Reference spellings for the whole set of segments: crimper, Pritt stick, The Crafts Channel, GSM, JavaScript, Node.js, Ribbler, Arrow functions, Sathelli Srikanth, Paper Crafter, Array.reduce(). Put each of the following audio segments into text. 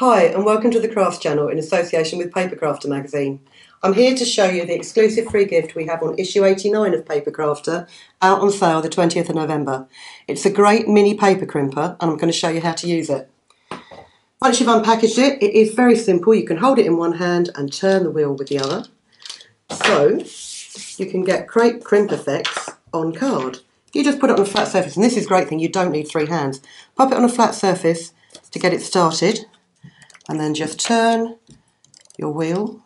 Hi and welcome to The Crafts Channel in association with Paper Crafter magazine. I'm here to show you the exclusive free gift we have on issue 89 of Paper Crafter, out on sale the 20th of November. It's a great mini paper crimper and I'm going to show you how to use it. Once you've unpackaged it, it is very simple. You can hold it in one hand and turn the wheel with the other. So you can get great crimp effects on card. You just put it on a flat surface, and this is a great thing, you don't need three hands. Pop it on a flat surface to get it started. And then just turn your wheel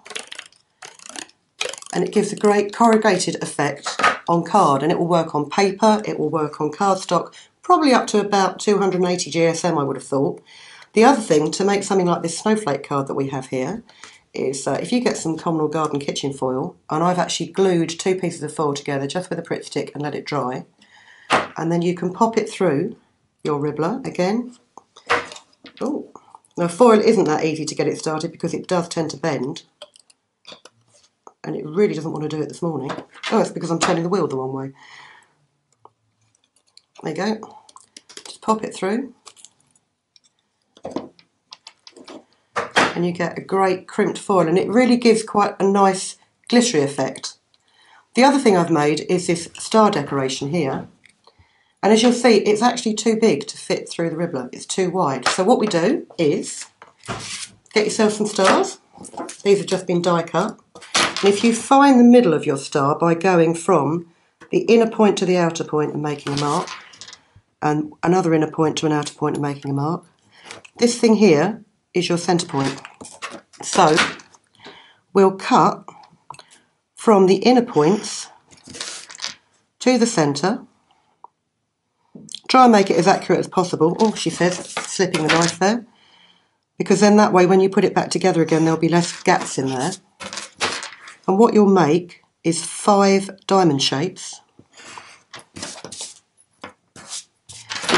and it gives a great corrugated effect on card, and it will work on paper, it will work on cardstock, probably up to about 280 GSM I would have thought. The other thing to make something like this snowflake card that we have here is if you get some communal garden kitchen foil, and I've actually glued two pieces of foil together just with a Pritt stick and let it dry, and then you can pop it through your Ribbler again. Ooh. Now foil isn't that easy to get it started because it does tend to bend, and it really doesn't want to do it this morning. Oh, it's because I'm turning the wheel the wrong way. There you go. Just pop it through and you get a great crimped foil, and it really gives quite a nice glittery effect. The other thing I've made is this star decoration here, and as you'll see, it's actually too big to fit through the Ribbler. It's too wide. So what we do is get yourself some stars. These have just been die cut. And if you find the middle of your star by going from the inner point to the outer point and making a mark, and another inner point to an outer point and making a mark, this thing here is your centre point. So we'll cut from the inner points to the centre. Try and make it as accurate as possible. Oh, she says, slipping the knife there. Because then that way, when you put it back together again, there'll be less gaps in there. And what you'll make is 5 diamond shapes.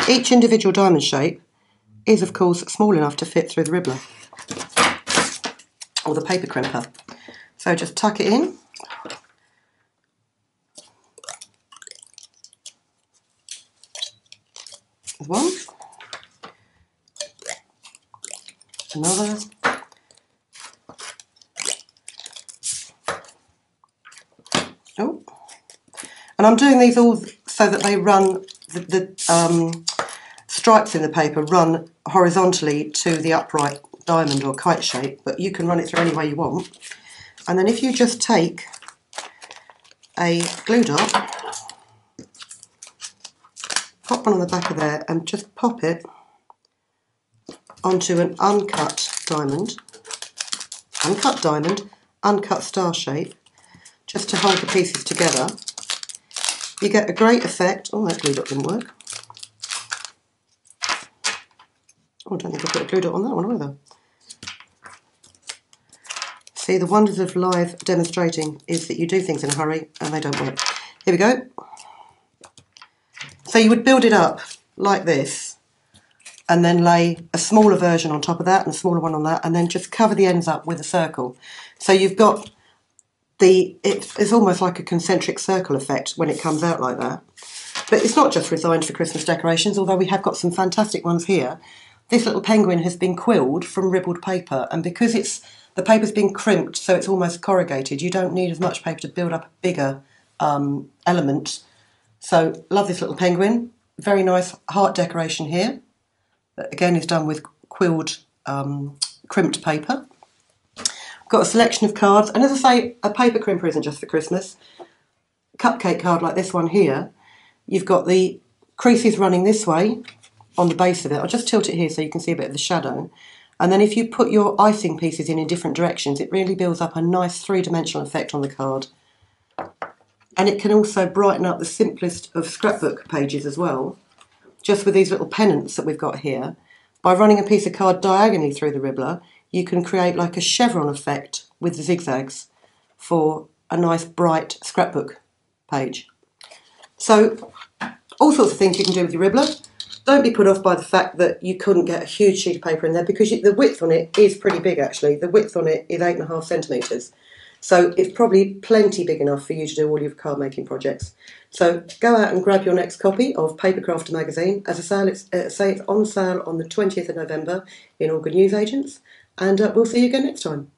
Each individual diamond shape is, of course, small enough to fit through the Ribbler or the paper crimper. So just tuck it in. One, another, oh, and I'm doing these all so that they run, the stripes in the paper run horizontally to the upright diamond or kite shape, but you can run it through any way you want. And then if you just take a glue dot, pop one on the back of there and just pop it onto an uncut diamond, uncut star shape, just to hold the pieces together. You get a great effect. Oh, that glue dot didn't work. Oh, I don't think I put a glue dot on that one either. See, the wonders of live demonstrating is that you do things in a hurry and they don't work. Here we go. So you would build it up like this and then lay a smaller version on top of that and a smaller one on that, and then just cover the ends up with a circle. So you've got it's almost like a concentric circle effect when it comes out like that. But it's not just designed for Christmas decorations, although we have got some fantastic ones here. This little penguin has been quilled from ribbled paper, and because the paper's been crimped so it's almost corrugated, you don't need as much paper to build up a bigger element. So, love this little penguin. Very nice heart decoration here. That again is done with quilled, crimped paper. Got a selection of cards. And as I say, a paper crimper isn't just for Christmas. Cupcake card like this one here. You've got the creases running this way on the base of it. I'll just tilt it here so you can see a bit of the shadow. And then if you put your icing pieces in different directions, it really builds up a nice three-dimensional effect on the card. And it can also brighten up the simplest of scrapbook pages as well, just with these little pennants that we've got here. By running a piece of card diagonally through the Ribbler, you can create like a chevron effect with the zigzags for a nice bright scrapbook page. So all sorts of things you can do with your Ribbler. Don't be put off by the fact that you couldn't get a huge sheet of paper in there, because the width on it is pretty big actually. The width on it is 8.5 centimetres. So it's probably plenty big enough for you to do all your card making projects. So go out and grab your next copy of Paper Crafter magazine. As I say, it's on sale on the 20th of November in all good newsagents, and we'll see you again next time.